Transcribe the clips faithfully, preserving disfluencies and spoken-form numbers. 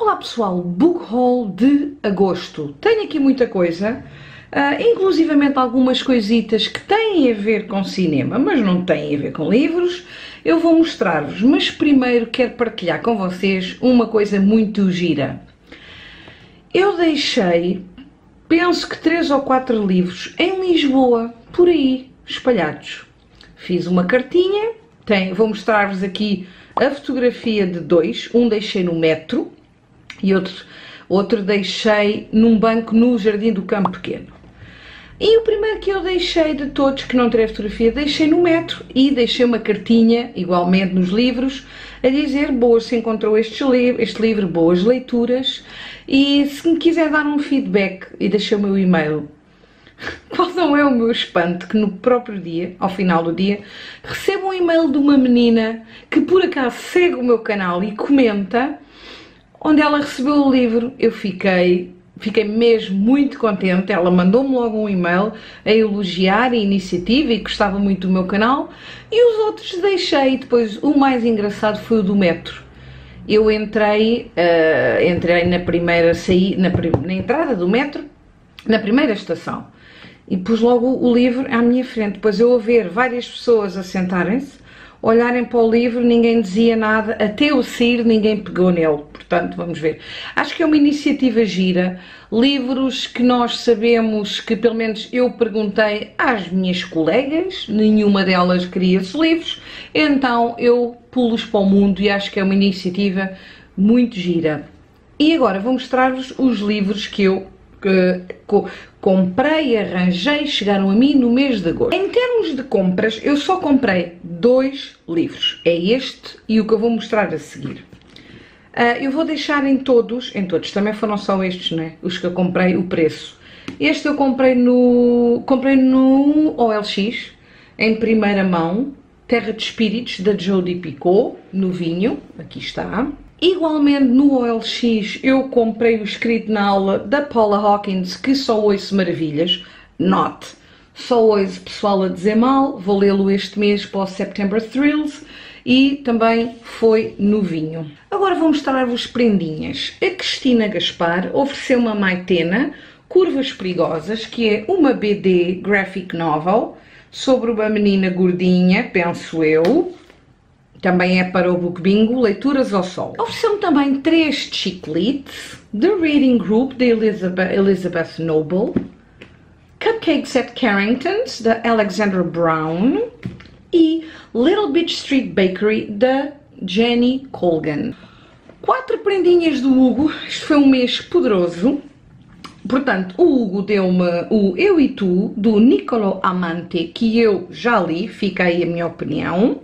Olá pessoal, Book Haul de agosto. Tenho aqui muita coisa, uh, inclusivamente algumas coisitas que têm a ver com cinema, mas não têm a ver com livros. Eu vou mostrar-vos, mas primeiro quero partilhar com vocês uma coisa muito gira. Eu deixei, penso que três ou quatro livros em Lisboa, por aí, espalhados. Fiz uma cartinha, tem, vou mostrar-vos aqui a fotografia de dois, um deixei no metro e outro, outro deixei num banco no Jardim do Campo Pequeno. E o primeiro que eu deixei de todos, que não terei fotografia, deixei no metro e deixei uma cartinha, igualmente nos livros, a dizer boas, se encontrou este, li este livro, boas leituras, e se me quiser dar um feedback e deixei o meu e-mail. Qual não é o meu espanto que no próprio dia, ao final do dia, recebo um e-mail de uma menina que por acaso segue o meu canal e comenta, onde ela recebeu o livro. Eu fiquei... Fiquei mesmo muito contente, ela mandou-me logo um e-mail a elogiar a iniciativa e gostava muito do meu canal, e os outros deixei. Depois o mais engraçado foi o do metro. Eu entrei, uh, entrei na primeira saída, na, na entrada do metro, na primeira estação, e pus logo o livro à minha frente. Depois eu a ver várias pessoas a sentarem-se, olharem para o livro, ninguém dizia nada, até eu sair ninguém pegou nele, portanto vamos ver. Acho que é uma iniciativa gira, livros que nós sabemos que pelo menos eu perguntei às minhas colegas, nenhuma delas queria esses livros, então eu pulo-os para o mundo e acho que é uma iniciativa muito gira. E agora vou mostrar-vos os livros que eu que, que, comprei, arranjei, chegaram a mim no mês de agosto. Em termos de compras, eu só comprei dois livros, é este e o que eu vou mostrar a seguir. Uh, eu vou deixar em todos, em todos, também foram só estes, não é? Os que eu comprei, o preço. Este eu comprei no, comprei no O L X, em primeira mão, Terra de Espíritos, da Jodi Picoult, no vinho, aqui está. Igualmente no O L X eu comprei o Escrito na Aula da Paula Hawkins, que só ouço maravilhas, note, só ouço pessoal a dizer mal, vou lê-lo este mês para o September Thrills e também foi no vinho. Agora vou mostrar-vos prendinhas. A Cristina Gaspar ofereceu uma Maitena, Curvas Perigosas, que é uma B D graphic novel sobre uma menina gordinha, penso eu. Também é para o Book Bingo, Leituras ao Sol. Ofereceu-me também três chicletes, The Reading Group, de Elizabeth, Elizabeth Noble, Cupcakes at Carrington's, da Alexandra Brown, e Little Beach Street Bakery, da Jenny Colgan. Quatro prendinhas do Hugo, isto foi um mês poderoso. Portanto, o Hugo deu-me o Eu e Tu, do Niccolo Amante, que eu já li, fica aí a minha opinião.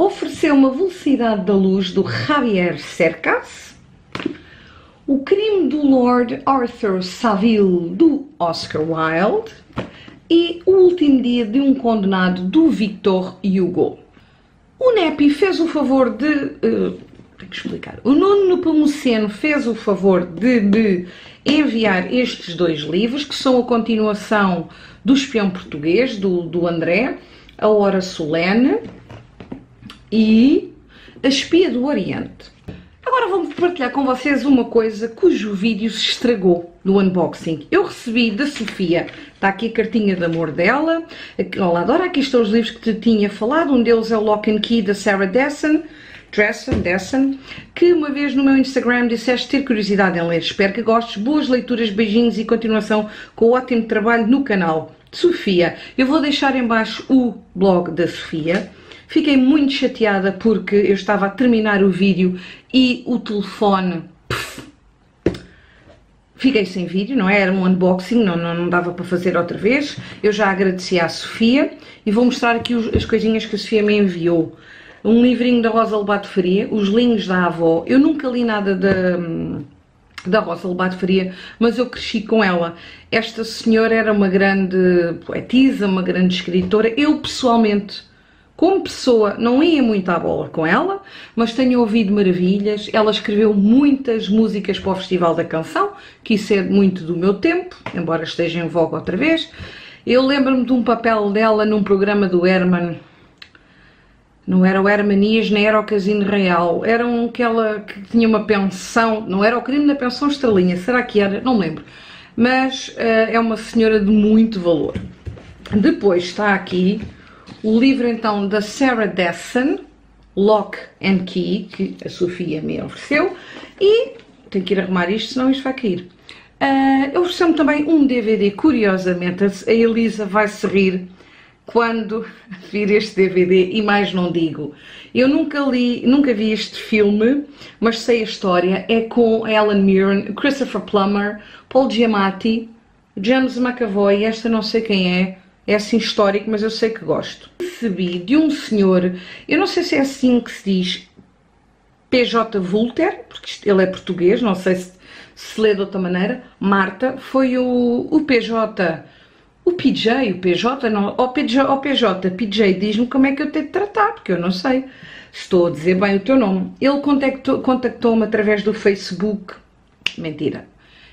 Ofereceu uma Velocidade da Luz, do Javier Cercas, O Crime do Lord Arthur Saville, do Oscar Wilde, e O Último Dia de um Condenado, do Victor Hugo. O Nepi fez o favor de... Uh, tenho que explicar. O Nuno Nepomuceno fez o favor de me enviar estes dois livros, que são a continuação do Espião Português, do, do André, A Hora Solene e A Espia do Oriente. Agora vou partilhar com vocês uma coisa cujo vídeo se estragou no unboxing. Eu recebi da Sofia, está aqui a cartinha de amor dela. Olá Dora, aqui estão os livros que te tinha falado, um deles é o Lock and Key, da Sarah Dessen, Dressen, Dessen, que uma vez no meu Instagram disseste ter curiosidade em ler. Espero que gostes, boas leituras, beijinhos e continuação com o ótimo trabalho no canal. Sofia, eu vou deixar em baixo o blog da Sofia. Fiquei muito chateada porque eu estava a terminar o vídeo e o telefone... Puff, fiquei sem vídeo, não é? Era um unboxing, não, não, não dava para fazer outra vez. Eu já agradeci à Sofia e vou mostrar aqui os, as coisinhas que a Sofia me enviou. Um livrinho da Rosa Lobato de Faria, Os Linhos da Avó. Eu nunca li nada da, da Rosa Lobato de Faria, mas eu cresci com ela. Esta senhora era uma grande poetisa, uma grande escritora. Eu pessoalmente... Como pessoa, não ia muito à bola com ela, mas tenho ouvido maravilhas. Ela escreveu muitas músicas para o Festival da Canção, que isso é muito do meu tempo, embora esteja em voga outra vez. Eu lembro-me de um papel dela num programa do Herman, Não era o Hermanias, nem era o Casino Real, era um que ela que tinha uma pensão, não era o crime da pensão Estrelinha, será que era? Não me lembro. Mas uh, é uma senhora de muito valor. Depois está aqui o livro então da Sarah Dessen, Lock and Key, que a Sofia me ofereceu, e tenho que ir arrumar isto, senão isto vai cair. Uh, eu ofereceu-me também um D V D, curiosamente, a Elisa vai se rir quando vir este D V D, e mais não digo. Eu nunca li, nunca vi este filme, mas sei a história. É com Alan Murren, Christopher Plummer, Paul Giamatti, James McAvoy, esta não sei quem é, é assim histórico, mas eu sei que gosto. Recebi de um senhor, eu não sei se é assim que se diz, P J Vulter, porque ele é português, não sei se se lê de outra maneira, Marta, foi o, o P J, o P J, o P J, não, o P J, o P J, P J, diz-me como é que eu tenho de tratar, porque eu não sei, estou a dizer bem o teu nome. Ele contactou, contactou-me através do Facebook, mentira,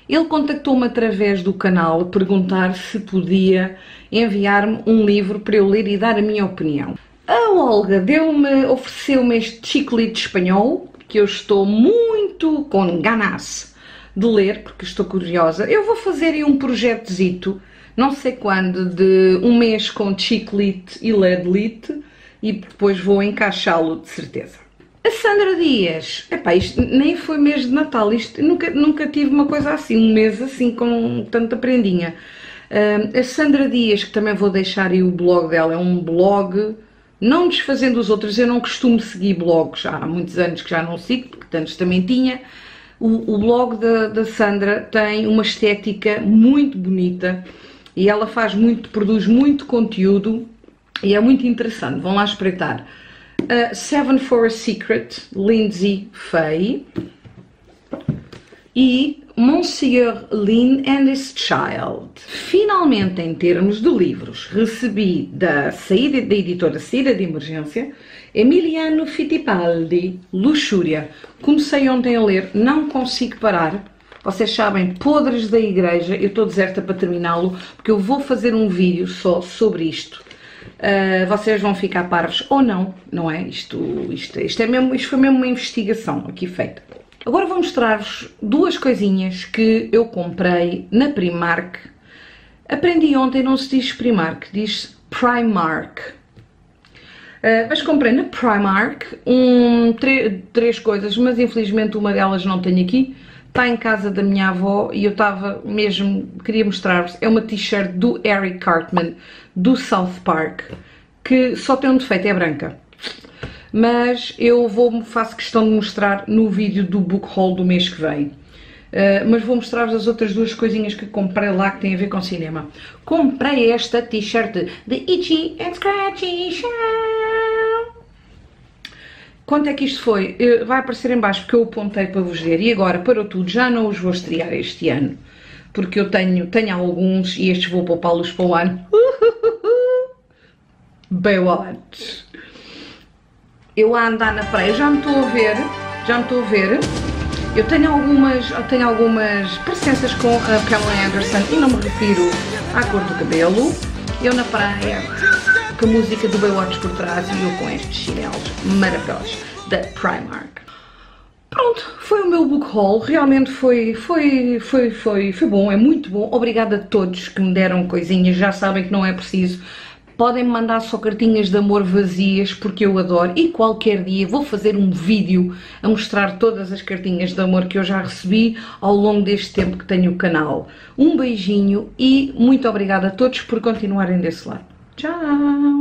ele contactou-me através do canal a perguntar se podia enviar-me um livro para eu ler e dar a minha opinião. A Olga deu-me, ofereceu-me este chiclete espanhol, que eu estou muito com ganas de ler, porque estou curiosa. Eu vou fazer aí um projetozito, não sei quando, de um mês com chiclete e ledlite, e depois vou encaixá-lo de certeza. A Sandra Dias, epá, isto nem foi mês de Natal, isto nunca, nunca tive uma coisa assim, um mês assim com tanta prendinha. Uh, a Sandra Dias, que também vou deixar aí o blog dela, é um blog, não desfazendo os outros, eu não costumo seguir blogs, há muitos anos que já não sigo, porque tantos também tinha. O, o blog da, da Sandra tem uma estética muito bonita, e ela faz muito, produz muito conteúdo e é muito interessante, vão lá espreitar. Uh, Seven for a Secret, Lindsay Faye, e Monsieur Lin and His Child. Finalmente, em termos de livros, recebi da, saída, da editora Saída de Emergência, Emiliano Fittipaldi, Luxúria. Comecei ontem a ler, não consigo parar. Vocês sabem, podres da igreja, eu estou deserta para terminá-lo, porque eu vou fazer um vídeo só sobre isto. Uh, vocês vão ficar parvos ou não, não é? Isto, isto, isto, é mesmo, isto foi mesmo uma investigação aqui feita. Agora vou mostrar-vos duas coisinhas que eu comprei na Primark. Aprendi ontem, não se diz Primark, diz Primark. Uh, mas comprei na Primark um, três coisas, mas infelizmente uma delas não tenho aqui. Está em casa da minha avó e eu estava mesmo, queria mostrar-vos, é uma t-shirt do Eric Cartman, do South Park, que só tem um defeito, é branca. Mas eu vou, faço questão de mostrar no vídeo do book haul do mês que vem. Uh, mas vou mostrar-vos as outras duas coisinhas que comprei lá que têm a ver com cinema. Comprei esta t-shirt de Itchy and Scratchy. Quanto é que isto foi? Vai aparecer em baixo porque eu apontei para vos ver, e agora para tudo, já não os vou estrear este ano, porque eu tenho, tenho alguns e estes vou poupá-los para o ano. Baywatch. Eu a andar na praia, já me estou a ver, já me estou a ver. Eu tenho algumas, eu tenho algumas presenças com a Pamela Anderson e não me refiro à cor do cabelo. Eu na praia, com a música do Baywatch por trás e eu com estes chinelos maravilhosos da Primark. Pronto, foi o meu book haul, realmente foi, foi, foi, foi, foi bom, é muito bom. Obrigada a todos que me deram coisinhas, já sabem que não é preciso. Podem-me mandar só cartinhas de amor vazias, porque eu adoro, e qualquer dia vou fazer um vídeo a mostrar todas as cartinhas de amor que eu já recebi ao longo deste tempo que tenho o canal. Um beijinho e muito obrigada a todos por continuarem desse lado. Tchau!